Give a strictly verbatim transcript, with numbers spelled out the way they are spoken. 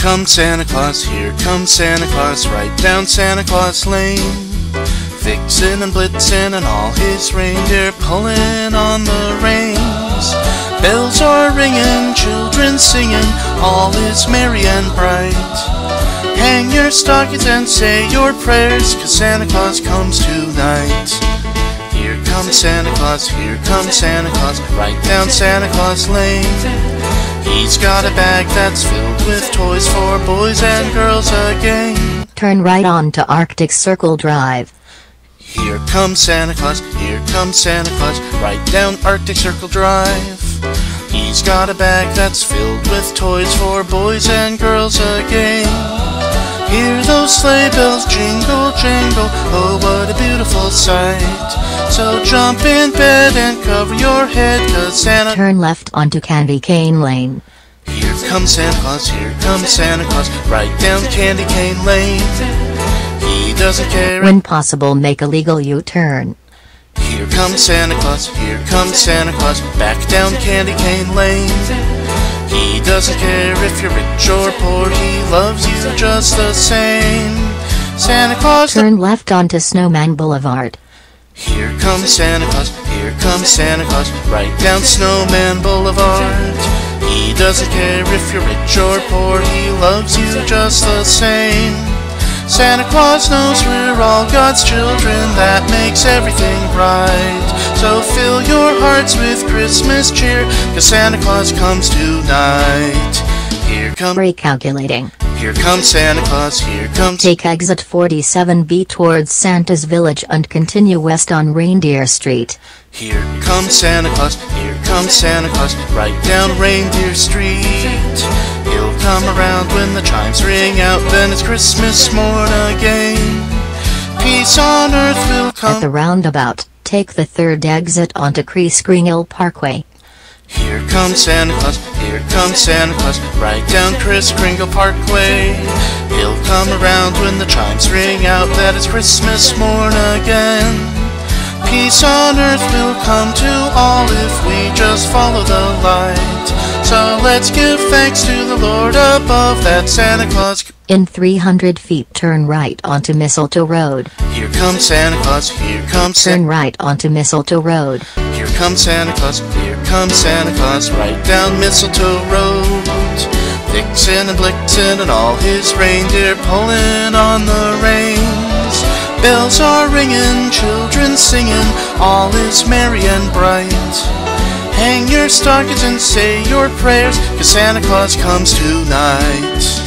Come Santa Claus here, come Santa Claus, right down Santa Claus Lane. Vixen and Blitzen and all his reindeer pulling on the reins. Bells are ringing, children singing, all is merry and bright. Hang your stockings and say your prayers, 'cause Santa Claus comes tonight. Here comes Santa Claus, here comes Santa Claus, right down Santa Claus Lane. He's got a bag that's filled with toys for boys and girls again. Turn right on to Arctic Circle Drive. Here comes Santa Claus, here comes Santa Claus, right down Arctic Circle Drive. He's got a bag that's filled with toys for boys and girls again. Hear those sleigh bells jingle, jangle, oh what a beautiful sight. So jump in bed and cover your head, 'cause Santa... Turn left onto Candy Cane Lane. Here comes Santa Claus, here comes Santa Claus, right down Candy Cane Lane. He doesn't care... When possible, make a legal U-turn. Here comes Santa Claus, here comes Santa Claus, back down Candy Cane Lane. He doesn't care if you're rich or poor, he loves you just the same. Santa Claus... Turn left onto Snowman Boulevard. Here comes Santa Claus, here comes Santa Claus, right down Snowman Boulevard. He doesn't care if you're rich or poor, he loves you just the same. Santa Claus knows we're all God's children, that makes everything right. So fill your hearts with Christmas cheer, 'cause Santa Claus comes tonight. Here comes... Recalculating. Here comes Santa Claus, here comes... Take exit forty-seven B towards Santa's Village and continue west on Reindeer Street. Here comes Santa Claus, here comes Santa Claus, right down Reindeer Street. He'll come around when the chimes ring out, then it's Christmas morn again. Peace on earth will come... At the roundabout, take the third exit onto Kris Kringle Parkway. Here comes Santa Claus, here comes Santa Claus, right down Kris Kringle Parkway. He'll come around when the chimes ring out, that it's Christmas morn again. Peace on earth will come to all if we just follow the light. So let's give thanks to the Lord above that Santa Claus... In three hundred feet, turn right onto Mistletoe Road. Here comes Santa Claus, here comes Santa... Turn right onto Mistletoe Road. Here comes Santa Claus, here comes Santa Claus, right down Mistletoe Road. Vixen and Blitzen and all his reindeer pulling on the reins. Bells are ringing, children singing, all is merry and bright. Hang your stockings and say your prayers, 'cause Santa Claus comes tonight.